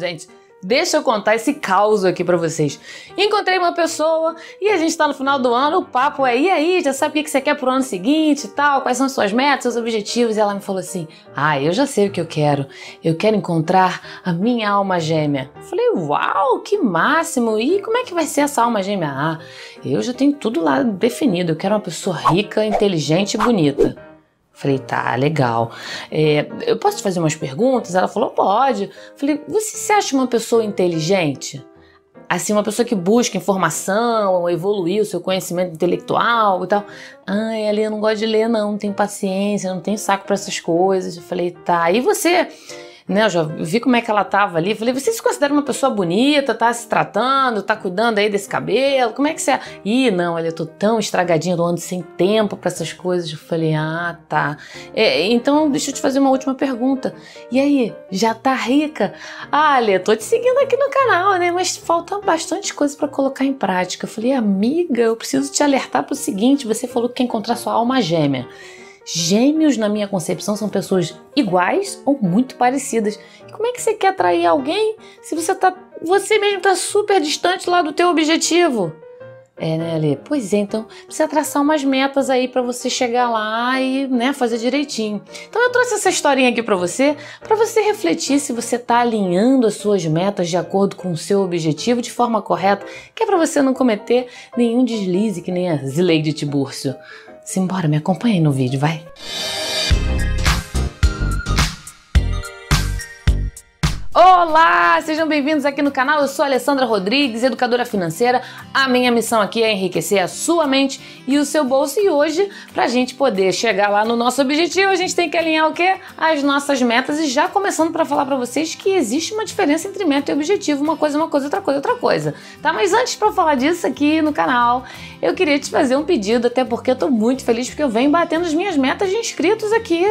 Gente, deixa eu contar esse caos aqui pra vocês. Encontrei uma pessoa e a gente tá no final do ano, o papo é, e aí, já sabe o que você quer pro ano seguinte e tal? Quais são suas metas, seus objetivos? E ela me falou assim, eu já sei o que eu quero. Eu quero encontrar a minha alma gêmea. Eu falei, uau, que máximo! E como é que vai ser essa alma gêmea? Eu já tenho tudo lá definido. Eu quero uma pessoa rica, inteligente e bonita. Falei, tá, legal. Eu posso te fazer umas perguntas? Ela falou, pode. Falei, você se acha uma pessoa inteligente? Assim, uma pessoa que busca informação, evoluir o seu conhecimento intelectual e tal. Ela, eu não gosto de ler, não tenho paciência, não tenho saco pra essas coisas. Eu falei, tá, e você? Né, eu já vi como é que ela tava ali. Falei, você se considera uma pessoa bonita? Tá se tratando? Tá cuidando aí desse cabelo? Como é que você é? Ih, não, olha, eu tô tão estragadinha, eu ando sem tempo pra essas coisas. Eu falei, tá. Então, deixa eu te fazer uma última pergunta. E aí, já tá rica? Olha, eu tô te seguindo aqui no canal, né? Mas falta bastante coisa pra colocar em prática. Eu falei, amiga, eu preciso te alertar pro seguinte. Você falou que quer encontrar sua alma gêmea. Gêmeos, na minha concepção, são pessoas iguais ou muito parecidas. E como é que você quer atrair alguém se você mesmo tá super distante lá do teu objetivo? Né, Alê? Pois é, então precisa traçar umas metas aí pra você chegar lá e, né, fazer direitinho. Então eu trouxe essa historinha aqui pra você refletir se você tá alinhando as suas metas de acordo com o seu objetivo de forma correta, que é pra você não cometer nenhum deslize que nem a Zileide Tibúrcio. Simbora, me acompanha aí no vídeo, vai! Olá, sejam bem-vindos aqui no canal, eu sou a Alessandra Rodrigues, educadora financeira. A minha missão aqui é enriquecer a sua mente e o seu bolso. E hoje, pra gente poder chegar lá no nosso objetivo, a gente tem que alinhar o quê? As nossas metas. E já começando pra falar pra vocês que existe uma diferença entre meta e objetivo, uma coisa, outra coisa, outra coisa. Tá? Mas antes pra falar disso aqui no canal, eu queria te fazer um pedido, até porque eu tô muito feliz porque eu venho batendo as minhas metas de inscritos aqui.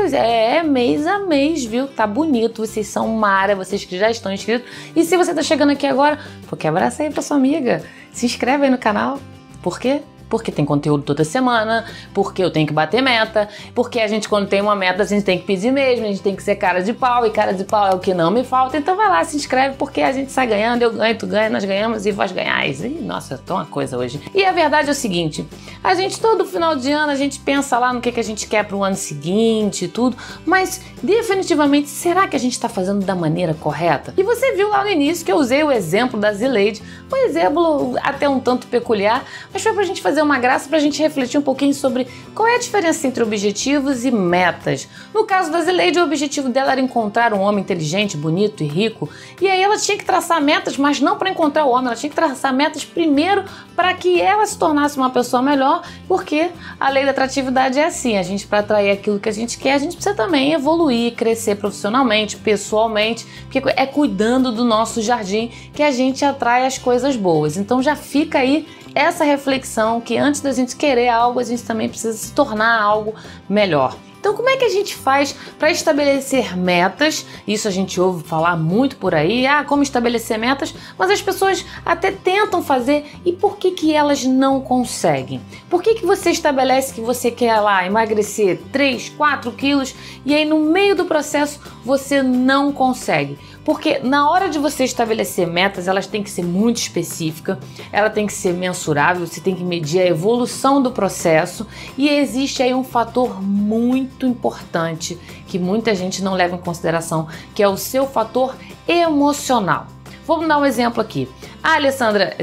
Mês a mês, viu? Tá bonito, vocês são mara, vocês que já estão inscritos. E se você tá chegando aqui agora, pô, quebra essa aí pra sua amiga. Se inscreve aí no canal. Por quê? Porque tem conteúdo toda semana, porque eu tenho que bater meta, porque a gente, quando tem uma meta, a gente tem que pedir mesmo, a gente tem que ser cara de pau, e cara de pau é o que não me falta. Então vai lá, se inscreve, porque a gente sai ganhando, eu ganho, tu ganha, nós ganhamos e vós ganhais. Ih, nossa, tô uma coisa hoje. E a verdade é o seguinte, a gente, todo final de ano, a gente pensa lá no que a gente quer pro ano seguinte e tudo, mas definitivamente, será que a gente tá fazendo da maneira correta? E você viu lá no início que eu usei o exemplo da Zileide, um exemplo até um tanto peculiar, mas foi pra gente fazer uma graça, pra gente refletir um pouquinho sobre qual é a diferença entre objetivos e metas. No caso da Zileide, o objetivo dela era encontrar um homem inteligente, bonito e rico, e aí ela tinha que traçar metas, mas não para encontrar o homem, ela tinha que traçar metas primeiro para que ela se tornasse uma pessoa melhor, porque a lei da atratividade é assim, a gente, para atrair aquilo que a gente quer, a gente precisa também evoluir, crescer profissionalmente, pessoalmente, porque é cuidando do nosso jardim que a gente atrai as coisas boas. Então já fica aí essa reflexão que antes da gente querer algo, a gente também precisa se tornar algo melhor. Então como é que a gente faz para estabelecer metas? Isso a gente ouve falar muito por aí, como estabelecer metas, mas as pessoas até tentam fazer, e por que que elas não conseguem? Por que que você estabelece que você quer lá emagrecer 3, 4 quilos e aí no meio do processo você não consegue? Porque na hora de você estabelecer metas, elas têm que ser muito específicas, ela tem que ser mensurável, você tem que medir a evolução do processo, e existe aí um fator muito importante que muita gente não leva em consideração, que é o seu fator emocional. Vamos dar um exemplo aqui. Alessandra,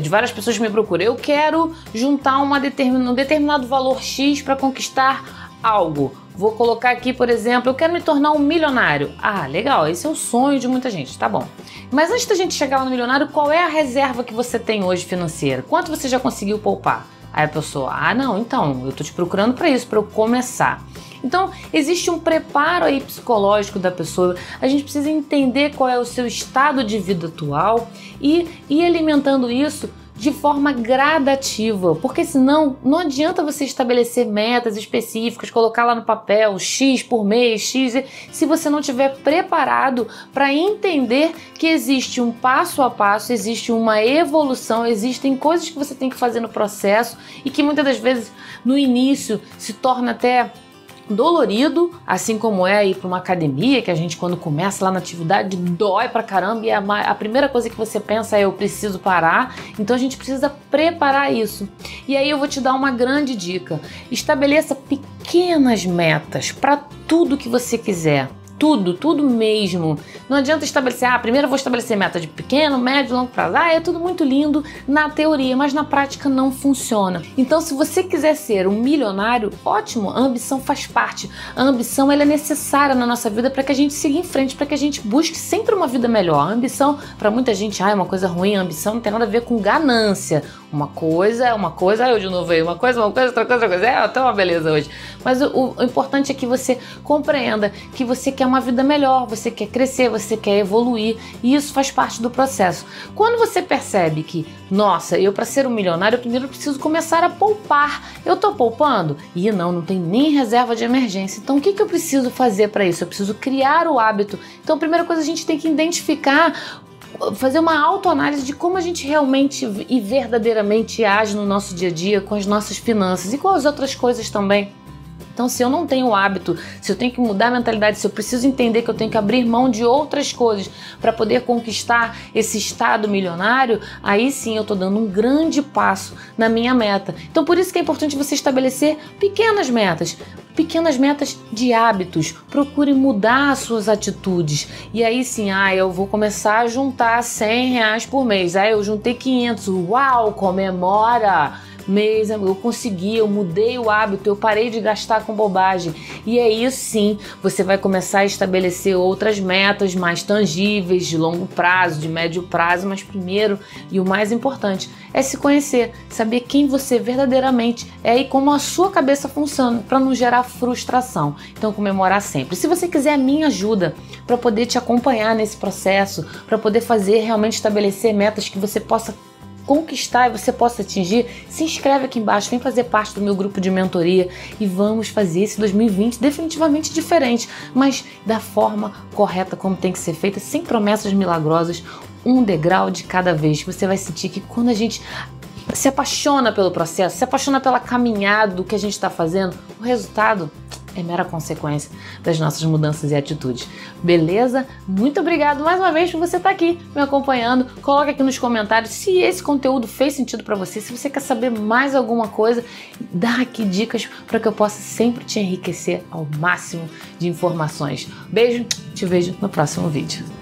de várias pessoas que me procuram, eu quero juntar um determinado valor X para conquistar algo. Vou colocar aqui, por exemplo, eu quero me tornar um milionário. Legal, esse é o sonho de muita gente, tá bom. Mas antes da gente chegar lá no milionário, qual é a reserva que você tem hoje financeira? Quanto você já conseguiu poupar? Aí a pessoa, não, então, eu tô te procurando para isso, para eu começar. Então, existe um preparo aí psicológico da pessoa, a gente precisa entender qual é o seu estado de vida atual e ir alimentando isso de forma gradativa, porque senão não adianta você estabelecer metas específicas, colocar lá no papel X por mês, X, se você não estiver preparado para entender que existe um passo a passo, existe uma evolução, existem coisas que você tem que fazer no processo e que muitas das vezes no início se torna até dolorido, assim como é ir para uma academia, que a gente quando começa lá na atividade dói pra caramba e a primeira coisa que você pensa é eu preciso parar, então a gente precisa preparar isso. E aí eu vou te dar uma grande dica, estabeleça pequenas metas para tudo que você quiser. Tudo mesmo. Não adianta estabelecer, primeiro eu vou estabelecer meta de pequeno, médio, longo prazo. É tudo muito lindo na teoria, mas na prática não funciona. Então, se você quiser ser um milionário, ótimo, a ambição faz parte. A ambição ela é necessária na nossa vida para que a gente siga em frente, para que a gente busque sempre uma vida melhor. A ambição, para muita gente, é uma coisa ruim, a ambição não tem nada a ver com ganância. Uma coisa, eu de novo aí, uma coisa, outra coisa, tá uma beleza hoje. Mas o importante é que você compreenda que você quer uma vida melhor, você quer crescer, você quer evoluir, e isso faz parte do processo. Quando você percebe que, nossa, eu para ser um milionário, eu primeiro preciso começar a poupar. Eu tô poupando? E não tem nem reserva de emergência. Então o que eu preciso fazer para isso? Eu preciso criar o hábito. Então a primeira coisa a gente tem que identificar, fazer uma autoanálise de como a gente realmente e verdadeiramente age no nosso dia a dia com as nossas finanças e com as outras coisas também. Então, se eu não tenho o hábito, se eu tenho que mudar a mentalidade, se eu preciso entender que eu tenho que abrir mão de outras coisas para poder conquistar esse estado milionário, aí sim eu estou dando um grande passo na minha meta. Então, por isso que é importante você estabelecer pequenas metas de hábitos. Procure mudar as suas atitudes. E aí sim, eu vou começar a juntar 100 reais por mês. Eu juntei 500. Uau, comemora! Mesmo, eu consegui, eu mudei o hábito, eu parei de gastar com bobagem. E é isso sim, você vai começar a estabelecer outras metas mais tangíveis, de longo prazo, de médio prazo, mas primeiro e o mais importante é se conhecer, saber quem você verdadeiramente é e como a sua cabeça funciona, para não gerar frustração. Então comemorar sempre. Se você quiser a minha ajuda para poder te acompanhar nesse processo, para poder fazer realmente estabelecer metas que você possa conquistar e você possa atingir, se inscreve aqui embaixo, vem fazer parte do meu grupo de mentoria e vamos fazer esse 2020 definitivamente diferente, mas da forma correta como tem que ser feita, sem promessas milagrosas, um degrau de cada vez. Você vai sentir que quando a gente se apaixona pelo processo, se apaixona pela caminhada do que a gente está fazendo, o resultado é mera consequência das nossas mudanças e atitudes. Beleza? Muito obrigado mais uma vez por você estar aqui me acompanhando. Coloca aqui nos comentários se esse conteúdo fez sentido para você, se você quer saber mais alguma coisa, dá aqui dicas para que eu possa sempre te enriquecer ao máximo de informações. Beijo, te vejo no próximo vídeo.